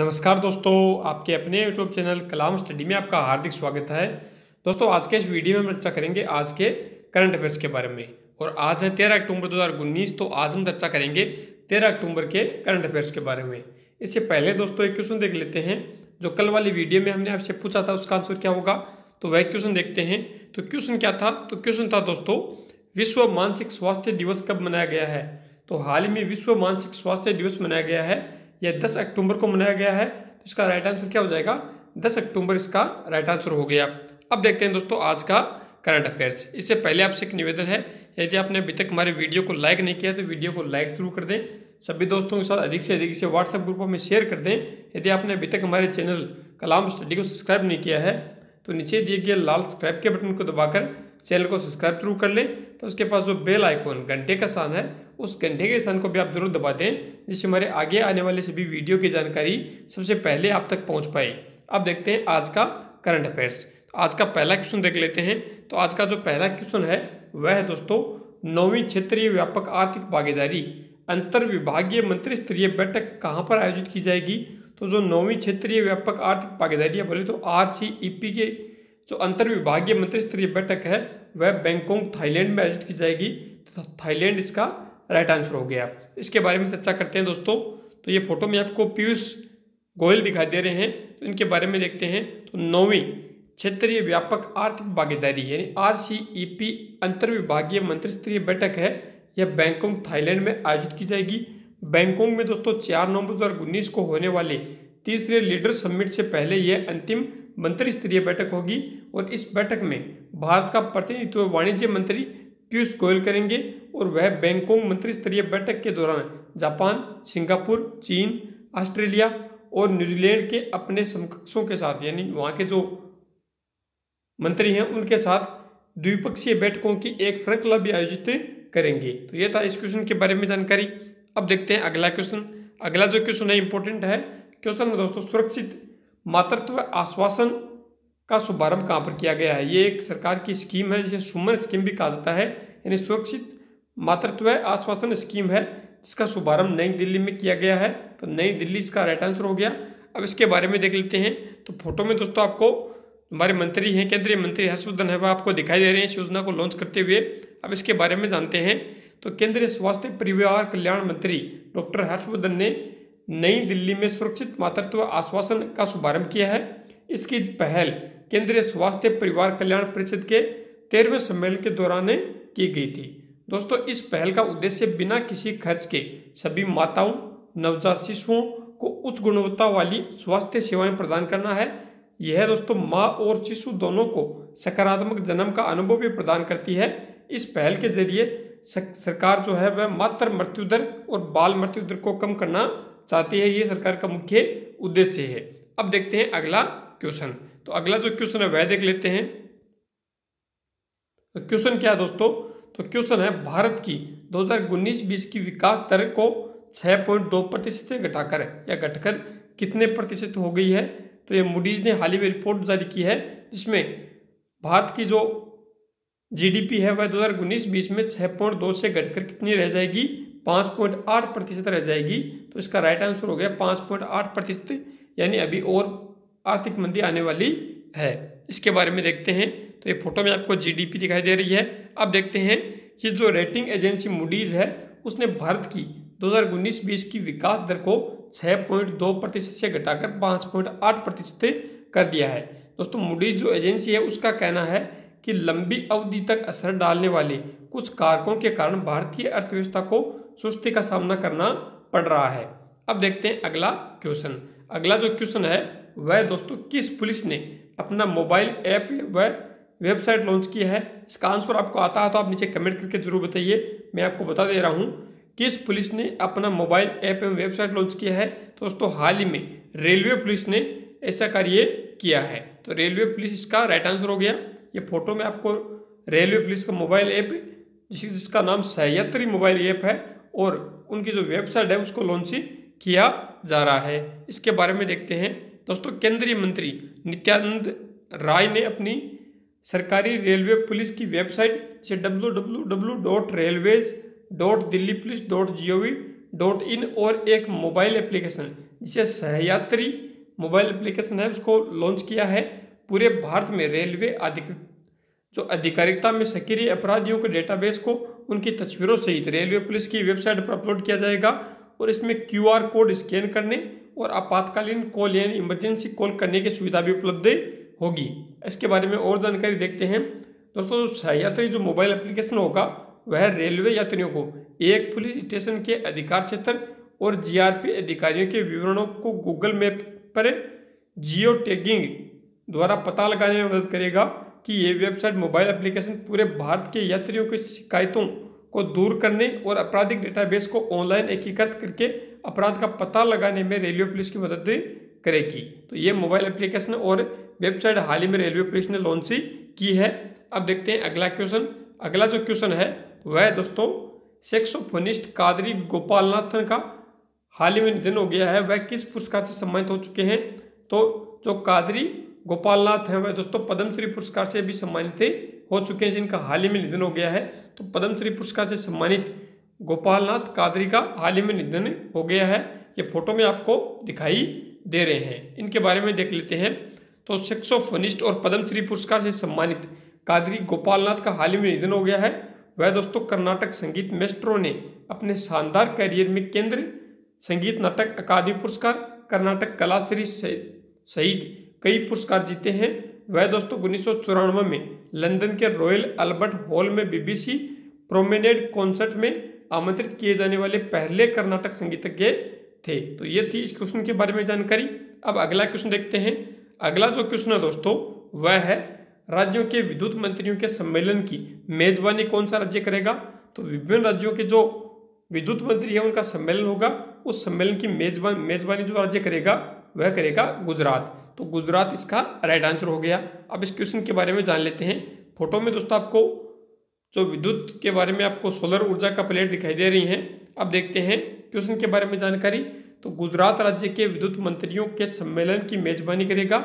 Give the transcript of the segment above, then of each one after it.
नमस्कार दोस्तों, आपके अपने यूट्यूब चैनल कलाम स्टडी में आपका हार्दिक स्वागत है। दोस्तों, आज के इस वीडियो में हम चर्चा करेंगे आज के करंट अफेयर्स के बारे में। और आज है 13 अक्टूबर 2019, तो आज हम चर्चा करेंगे 13 अक्टूबर के करंट अफेयर्स के बारे में। इससे पहले दोस्तों एक क्वेश्चन देख लेते हैं, जो कल वाली वीडियो में हमने आपसे पूछा था उसका आंसर क्या होगा, तो वह क्वेश्चन देखते हैं। तो क्वेश्चन क्या था, तो क्वेश्चन था दोस्तों, विश्व मानसिक स्वास्थ्य दिवस कब मनाया गया है। तो हाल ही में विश्व मानसिक स्वास्थ्य दिवस मनाया गया है, यह 10 अक्टूबर को मनाया गया है। तो इसका राइट आंसर क्या हो जाएगा, 10 अक्टूबर इसका राइट आंसर हो गया। अब देखते हैं दोस्तों आज का करंट अफेयर्स। इससे पहले आपसे एक निवेदन है, यदि आपने अभी तक हमारे वीडियो को लाइक नहीं किया तो वीडियो को लाइक जरूर कर दें, सभी दोस्तों के साथ अधिक से व्हाट्सएप ग्रुप में शेयर कर दें। यदि आपने अभी तक हमारे चैनल कलाम स्टडी को सब्सक्राइब नहीं किया है तो नीचे दिए गए लाल सब्सक्राइब के बटन को दबाकर चैनल को सब्सक्राइब जरूर कर लें। तो उसके पास जो बेल आइकॉन घंटे का निशान है, उस घंटे के निशान को भी आप जरूर दबा दें, जिससे हमारे आगे आने वाले सभी वीडियो की जानकारी सबसे पहले आप तक पहुंच पाए। अब देखते हैं आज का करंट अफेयर्स। तो आज का पहला क्वेश्चन देख लेते हैं। तो आज का जो पहला क्वेश्चन है वह है दोस्तों, 9वीं क्षेत्रीय व्यापक आर्थिक भागीदारी अंतर विभागीय मंत्री स्तरीय बैठक कहाँ पर आयोजित की जाएगी। तो जो 9वीं क्षेत्रीय व्यापक आर्थिक भागीदारी है, बोले तो RCEP के जो अंतर विभागीय मंत्री स्तरीय बैठक है वह बैंकॉक थाईलैंड में आयोजित की जाएगी। तो थाईलैंड इसका राइट आंसर हो गया। इसके बारे में चर्चा करते हैं दोस्तों। तो ये फोटो में आपको पीयूष गोयल दिखाई दे रहे हैं, तो इनके बारे में देखते हैं। तो 9वीं क्षेत्रीय व्यापक आर्थिक भागीदारी यानी RCEP अंतर विभागीय मंत्री स्तरीय बैठक है, यह बैंकॉक थाईलैंड में आयोजित की जाएगी। बैंकॉक में दोस्तों 4 नवंबर 2019 को होने वाले तीसरे लीडर समिट से पहले यह अंतिम मंत्री स्तरीय बैठक होगी, और इस बैठक में भारत का प्रतिनिधित्व वाणिज्य मंत्री पीयूष गोयल करेंगे, और वह बैंकॉक मंत्री स्तरीय बैठक के दौरान जापान, सिंगापुर, चीन, ऑस्ट्रेलिया और न्यूजीलैंड के अपने समकक्षों के साथ, यानी वहाँ के जो मंत्री हैं उनके साथ द्विपक्षीय बैठकों की एक श्रृंखला भी आयोजित करेंगे। तो यह था इस क्वेश्चन के बारे में जानकारी। अब देखते हैं अगला क्वेश्चन। अगला जो क्वेश्चन है इंपॉर्टेंट है। क्वेश्चन में दोस्तों, सुरक्षित मातृत्व आश्वासन का शुभारंभ कहाँ पर किया गया है। ये एक सरकार की स्कीम है जिसे सुमन स्कीम भी कहा जाता है, यानी सुरक्षित मातृत्व आश्वासन स्कीम है जिसका शुभारंभ नई दिल्ली में किया गया है। तो नई दिल्ली इसका राइट आंसर हो गया। अब इसके बारे में देख लेते हैं। तो फोटो में दोस्तों आपको हमारे मंत्री हैं, केंद्रीय मंत्री हर्षवर्धन है, वह आपको दिखाई दे रहे हैं इस योजना को लॉन्च करते हुए। अब इसके बारे में जानते हैं। तो केंद्रीय स्वास्थ्य परिवार कल्याण मंत्री डॉक्टर हर्षवर्धन ने नई दिल्ली में सुरक्षित मातृत्व आश्वासन का शुभारंभ किया है। इसकी पहल केंद्रीय स्वास्थ्य परिवार कल्याण परिषद के 13वें सम्मेलन के दौरान की गई थी। दोस्तों, इस पहल का उद्देश्य बिना किसी खर्च के सभी माताओं, नवजात शिशुओं को उच्च गुणवत्ता वाली स्वास्थ्य सेवाएं प्रदान करना है। यह दोस्तों माँ और शिशु दोनों को सकारात्मक जन्म का अनुभव भी प्रदान करती है। इस पहल के जरिए सरकार जो है वह मातृ मृत्यु दर और बाल मृत्यु दर को कम करना चाहती है, ये सरकार का मुख्य उद्देश्य है। अब देखते हैं अगला क्वेश्चन। तो अगला जो क्वेश्चन है वह देख लेते हैं। तो क्वेश्चन क्या है दोस्तों, तो क्वेश्चन है, भारत की 2019-20 की विकास दर को 6.2% से घटाकर या घटकर कितने प्रतिशत हो गई है। तो ये मूडीज ने हाल ही में रिपोर्ट जारी की है, जिसमें भारत की जो GDP है वह 2019-20 में 6.2 से घटकर कितनी रह जाएगी, 5.8% रह जाएगी। तो इसका राइट आंसर हो गया 5.8%, यानी अभी और आर्थिक मंदी आने वाली है। इसके बारे में देखते हैं। तो ये फोटो में आपको GDP दिखाई दे रही है। अब देखते हैं कि जो रेटिंग एजेंसी मूडीज है उसने भारत की 2019-20 की विकास दर को 6.2% से घटाकर 5.8% कर दिया है। दोस्तों, मूडीज जो एजेंसी है उसका कहना है कि लंबी अवधि तक असर डालने वाले कुछ कारकों के कारण भारतीय अर्थव्यवस्था को सुस्ती का सामना करना पड़ रहा है। अब देखते हैं अगला क्वेश्चन। अगला जो क्वेश्चन है वह दोस्तों, किस पुलिस ने अपना मोबाइल ऐप व वेबसाइट लॉन्च किया है। इसका आंसर आपको आता है तो आप नीचे कमेंट करके जरूर बताइए। मैं आपको बता दे रहा हूँ, किस पुलिस ने अपना मोबाइल ऐप एवं वेबसाइट लॉन्च किया है। दोस्तों, हाल ही में रेलवे पुलिस ने ऐसा कार्य किया है। तो रेलवे पुलिस इसका राइट आंसर हो गया। ये फोटो में आपको रेलवे पुलिस का मोबाइल ऐप जिसका नाम सहयात्री मोबाइल ऐप है, और उनकी जो वेबसाइट है उसको लॉन्च किया जा रहा है। इसके बारे में देखते हैं। दोस्तों, केंद्रीय मंत्री नित्यानंद राय ने अपनी सरकारी रेलवे पुलिस की वेबसाइट से www.railways.delhipolice.gov.in और एक मोबाइल एप्लीकेशन जिसे सहयात्री मोबाइल एप्लीकेशन है उसको लॉन्च किया है। पूरे भारत में रेलवे अधिकृत जो आधिकारिकता में सक्रिय अपराधियों के डेटाबेस को उनकी तस्वीरों सहित रेलवे पुलिस की वेबसाइट पर अपलोड किया जाएगा और इसमें QR कोड स्कैन करने और आपातकालीन कॉल यानी इमरजेंसी कॉल करने की सुविधा भी उपलब्ध होगी। इसके बारे में और जानकारी देखते हैं दोस्तों। सहयात्री जो मोबाइल एप्लीकेशन होगा वह रेलवे यात्रियों को एक पुलिस स्टेशन के अधिकार क्षेत्र और GRP अधिकारियों के विवरणों को गूगल मैप पर जियो टैगिंग द्वारा पता लगाने में मदद करेगा कि ये वेबसाइट मोबाइल एप्लीकेशन पूरे भारत के यात्रियों की शिकायतों को दूर करने और आपराधिक डेटाबेस को ऑनलाइन एकीकृत करके अपराध का पता लगाने में रेलवे पुलिस की मदद करेगी। तो ये मोबाइल एप्लीकेशन और वेबसाइट हाल ही में रेलवे पुलिस ने लॉन्च की है। अब देखते हैं अगला क्वेश्चन। अगला जो क्वेश्चन है वह दोस्तों सैक्सोफोनिस्ट कादरी गोपालनाथ का हाल ही में निधन हो गया है। वह किस पुरस्कार से सम्मानित हो चुके हैं? तो जो कादरी गोपालनाथ है वह दोस्तों पद्मश्री पुरस्कार से भी सम्मानित हो चुके हैं, जिनका हाल ही में निधन हो गया है। तो पद्मश्री पुरस्कार से सम्मानित गोपालनाथ कादरी का हाल ही में निधन हो गया है। ये फोटो में आपको दिखाई दे रहे हैं। इनके बारे में देख लेते हैं। तो सैक्सोफोनिस्ट और पद्मश्री पुरस्कार से सम्मानित कादरी गोपालनाथ का हाल ही में निधन हो गया है। वह दोस्तों कर्नाटक संगीत मेस्ट्रो ने अपने शानदार करियर में केंद्र संगीत नाटक अकादमी पुरस्कार, कर्नाटक कलाश्री सहित कई पुरस्कार जीते हैं। वह दोस्तों 1994 में लंदन के रॉयल अल्बर्ट हॉल में BBC प्रोमेनेड कॉन्सर्ट में आमंत्रित किए जाने वाले पहले कर्नाटक संगीतज्ञ थे। तो ये थी इस क्वेश्चन के बारे में जानकारी। अब अगला क्वेश्चन देखते हैं। अगला जो क्वेश्चन है दोस्तों वह है राज्यों के विद्युत मंत्रियों के सम्मेलन की मेजबानी कौन सा राज्य करेगा। तो विभिन्न राज्यों के जो विद्युत मंत्री है उनका सम्मेलन होगा, उस सम्मेलन की मेजबानी जो राज्य करेगा वह करेगा गुजरात। तो गुजरात इसका राइट आंसर हो गया। अब इस क्वेश्चन के बारे में जान लेते हैं। फोटो में दोस्तों आपको जो विद्युत के बारे में आपको सोलर ऊर्जा का प्लेट दिखाई दे रही है। अब देखते हैं क्वेश्चन के बारे में जानकारी। तो गुजरात राज्य के विद्युत मंत्रियों के सम्मेलन की मेजबानी करेगा।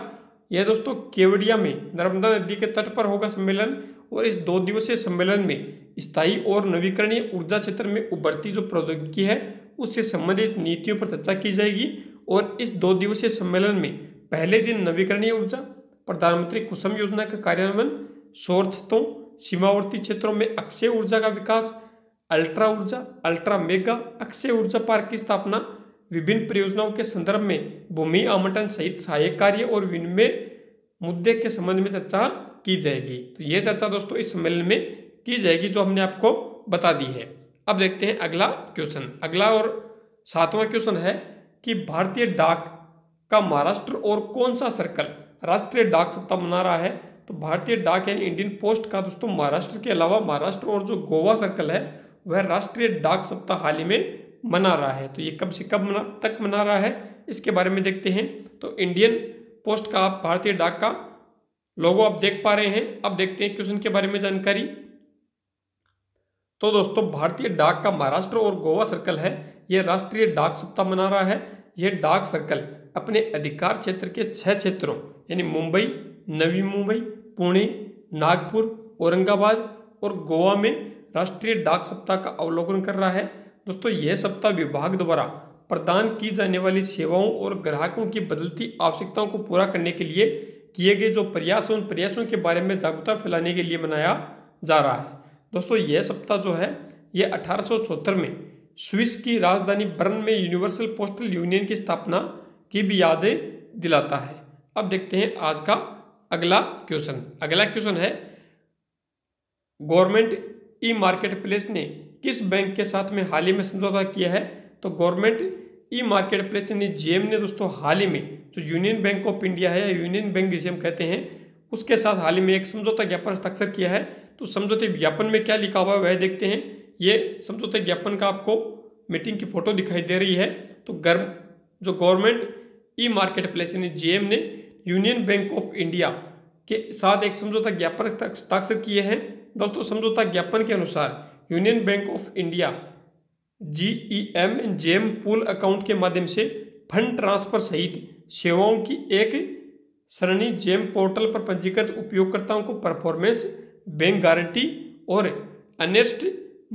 यह दोस्तों केवड़िया में नर्मदा नदी के तट पर होगा सम्मेलन और इस 2 दिवसीय सम्मेलन में स्थायी और नवीकरणीय ऊर्जा क्षेत्र में उभरती जो प्रौद्योगिकी है उससे संबंधित नीतियों पर चर्चा की जाएगी। और इस 2 दिवसीय सम्मेलन में पहले दिन नवीकरणीय ऊर्जा, प्रधानमंत्री कुसुम योजना का कार्यान्वयन, सौर छतों, सीमावर्ती क्षेत्रों में अक्षय ऊर्जा का विकास, अल्ट्रा ऊर्जा, अल्ट्रा मेगा अक्षय ऊर्जा पार्क की स्थापना, विभिन्न परियोजनाओं के संदर्भ में भूमि आवंटन सहित सहायक कार्य और विनिमय मुद्दे के संबंध में चर्चा की जाएगी। तो ये चर्चा दोस्तों इस सम्मेलन में की जाएगी जो हमने आपको बता दी है। अब देखते हैं अगला क्वेश्चन। अगला और 7वां क्वेश्चन है कि भारतीय डाक का महाराष्ट्र और कौन सा सर्कल राष्ट्रीय डाक सप्ताह मना रहा है। तो भारतीय डाक यानी इंडियन पोस्ट का दोस्तों महाराष्ट्र के अलावा महाराष्ट्र और जो गोवा सर्कल है वह राष्ट्रीय डाक सप्ताह हाल ही में मना रहा है। तो ये कब से कब तक मना रहा है इसके बारे में देखते हैं। तो इंडियन पोस्ट का आप भारतीय डाक का लोगो आप देख पा रहे हैं। अब देखते हैं क्वेश्चन के बारे में जानकारी। तो दोस्तों भारतीय डाक का महाराष्ट्र और गोवा सर्कल है, यह राष्ट्रीय डाक सप्ताह मना रहा है। यह डाक सर्कल अपने अधिकार क्षेत्र के 6 क्षेत्रों यानी मुंबई, नवी मुंबई, पुणे, नागपुर, औरंगाबाद और गोवा में राष्ट्रीय डाक सप्ताह का अवलोकन कर रहा है। दोस्तों यह सप्ताह विभाग द्वारा प्रदान की जाने वाली सेवाओं और ग्राहकों की बदलती आवश्यकताओं को पूरा करने के लिए किए गए जो प्रयास हैं उन प्रयासों के बारे में जागरूकता फैलाने के लिए मनाया जा रहा है। दोस्तों यह सप्ताह जो है यह 1874 में स्विस की राजधानी बर्न में यूनिवर्सल पोस्टल यूनियन की स्थापना की भी यादें दिलाता है। अब देखते हैं आज का अगला क्वेश्चन। अगला क्वेश्चन है गवर्नमेंट E-मार्केटप्लेस ने किस बैंक के साथ में हाल ही में समझौता किया है। तो गवर्नमेंट E-मार्केटप्लेस यानी GM ने दोस्तों हाल ही में जो यूनियन बैंक ऑफ इंडिया है या यूनियन बैंक जिसे हम कहते हैं उसके साथ हाल ही में एक समझौता ज्ञापन हस्ताक्षर किया है। तो समझौते ज्ञापन में क्या लिखा हुआ है वह देखते हैं। ये समझौते ज्ञापन का आपको मीटिंग की फोटो दिखाई दे रही है। तो जो गवर्नमेंट E-मार्केटप्लेस यानी GM ने यूनियन बैंक ऑफ इंडिया के साथ एक समझौता ज्ञापन हस्ताक्षर किए हैं। दोस्तों समझौता ज्ञापन के अनुसार Union Bank of India GEM pool account के माध्यम से फंड ट्रांसफर सहित सेवाओं की एक सरणी जेम पोर्टल पर पंजीकृत उपयोगकर्ताओं को परफॉर्मेंस, बैंक गारंटी और अनेस्ट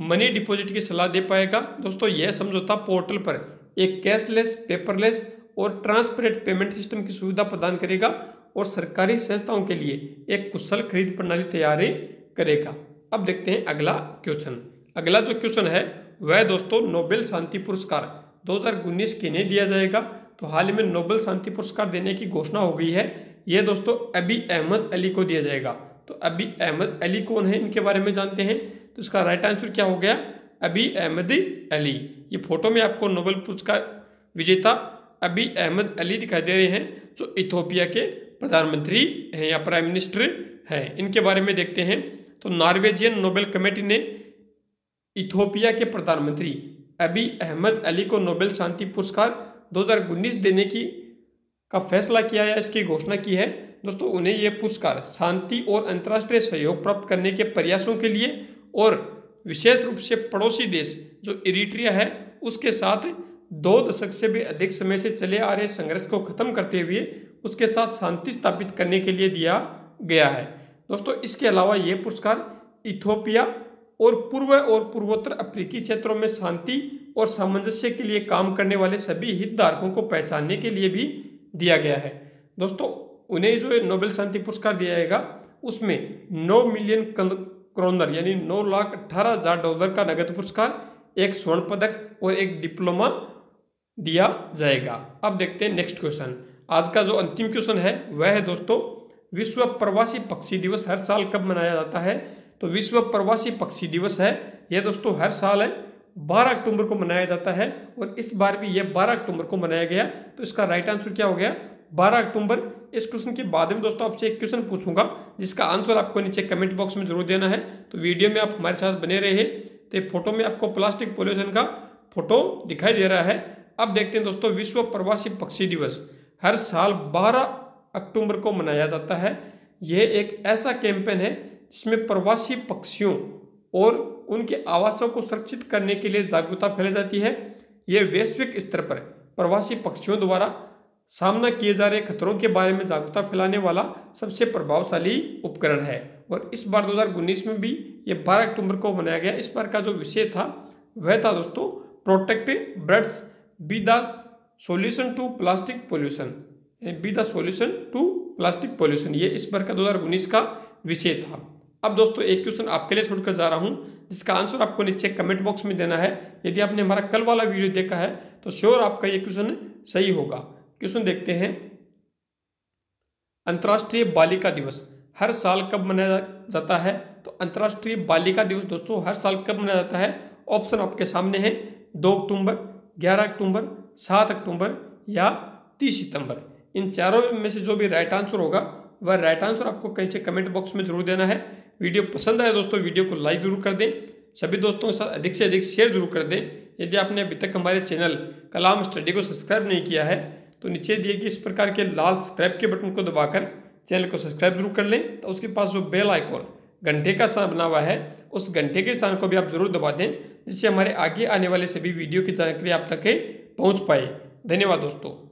मनी डिपॉजिट की सलाह दे पाएगा। दोस्तों यह समझौता पोर्टल पर एक कैशलेस, पेपरलेस और ट्रांसपेरेंट पेमेंट सिस्टम की सुविधा प्रदान करेगा और सरकारी संस्थाओं के लिए एक कुशल खरीद प्रणाली तैयार करेगा। अब देखते हैं अगला क्वेश्चन। अगला जो क्वेश्चन है वह दोस्तों नोबेल शांति पुरस्कार 2019 किन्हें दिया जाएगा। तो हाल ही में नोबेल शांति पुरस्कार देने की घोषणा हो गई है। यह दोस्तों अबी अहमद अली को दिया जाएगा। तो अबी अहमद अली कौन है, इनके बारे में जानते हैं। तो इसका राइट आंसर क्या हो गया, अबी अहमद अली। ये फोटो में आपको नोबेल पुरस्कार विजेता अबी अहमद अली दिखाई दे रहे हैं जो इथोपिया के प्रधानमंत्री हैं या प्राइम मिनिस्टर हैं। इनके बारे में देखते हैं। तो नॉर्वेजियन नोबेल कमेटी ने इथोपिया के प्रधानमंत्री अबी अहमद अली को नोबेल शांति पुरस्कार 2019 देने का फैसला किया है, इसकी घोषणा की है। दोस्तों उन्हें यह पुरस्कार शांति और अंतर्राष्ट्रीय सहयोग प्राप्त करने के प्रयासों के लिए और विशेष रूप से पड़ोसी देश जो इरिट्रिया है उसके साथ 2 दशक से भी अधिक समय से चले आ रहे संघर्ष को खत्म करते हुए उसके साथ शांति स्थापित करने के लिए दिया गया है। दोस्तों इसके अलावा ये पुरस्कार इथोपिया और पूर्वोत्तर अफ्रीकी क्षेत्रों में शांति और सामंजस्य के लिए काम करने वाले सभी हितधारकों को पहचानने के लिए भी दिया गया है। दोस्तों उन्हें जो नोबेल शांति पुरस्कार दिया जाएगा उसमें 9 मिलियन क्रोनर यानी $9,18,000 का नगद पुरस्कार, एक स्वर्ण पदक और एक डिप्लोमा दिया जाएगा। अब देखते हैं नेक्स्ट क्वेश्चन। आज का जो अंतिम क्वेश्चन है वह है दोस्तों विश्व प्रवासी पक्षी दिवस हर साल कब मनाया जाता है। तो विश्व प्रवासी पक्षी दिवस है यह दोस्तों हर साल 12 अक्टूबर को मनाया जाता है और इस बार भी यह 12 अक्टूबर को मनाया गया। तो इसका राइट आंसर क्या हो गया, 12 अक्टूबर। इस क्वेश्चन के बाद में दोस्तों आपसे एक क्वेश्चन पूछूंगा जिसका आंसर आपको नीचे कमेंट बॉक्स में जरूर देना है। तो वीडियो में आप हमारे साथ बने रहे। तो फोटो में आपको प्लास्टिक पॉल्यूशन का फोटो दिखाई दे रहा है। अब देखते हैं दोस्तों विश्व प्रवासी पक्षी दिवस हर साल 12 अक्टूबर को मनाया जाता है। यह एक ऐसा कैंपेन है जिसमें प्रवासी पक्षियों और उनके आवासों को सुरक्षित करने के लिए जागरूकता फैलाई जाती है। यह वैश्विक स्तर पर प्रवासी पक्षियों द्वारा सामना किए जा रहे खतरों के बारे में जागरूकता फैलाने वाला सबसे प्रभावशाली उपकरण है। और इस बार 2019 में भी यह 12 अक्टूबर को मनाया गया। इस बार का जो विषय था वह था दोस्तों protect birds be the solution to plastic pollution, be the solution to plastic pollution. ये इस बार का 2019 का विषय था। अब दोस्तों एक क्वेश्चन आपके लिए छोड़कर जा रहा हूँ जिसका आंसर आपको नीचे कमेंट बॉक्स में देना है। यदि आपने हमारा कल वाला वीडियो देखा है तो श्योर आपका ये क्वेश्चन सही होगा। क्वेश्चन देखते हैं, अंतर्राष्ट्रीय बालिका दिवस हर साल कब मनाया जाता है। तो अंतर्राष्ट्रीय बालिका दिवस दोस्तों हर साल कब मनाया जाता है, ऑप्शन आपके सामने है 2 अक्टूबर, 11 अक्टूबर, 7 अक्टूबर या 30 सितंबर। इन चारों में से जो भी राइट आंसर होगा वह राइट आंसर आपको कहीं से कमेंट बॉक्स में जरूर देना है। वीडियो पसंद आया दोस्तों वीडियो को लाइक जरूर कर दें, सभी दोस्तों के साथ अधिक से अधिक शेयर जरूर कर दें। यदि आपने अभी तक हमारे चैनल कलाम स्टडी को सब्सक्राइब नहीं किया है तो नीचे दिए गए इस प्रकार के लाल सब्सक्राइब के बटन को दबाकर चैनल को सब्सक्राइब जरूर कर लें। तो उसके पास जो बेल आइकॉन घंटे का स्थान बना हुआ है उस घंटे के स्थान को भी आप जरूर दबा दें जिससे हमारे आगे आने वाले सभी वीडियो की जानकारी आप तक पहुँच पाए। धन्यवाद दोस्तों।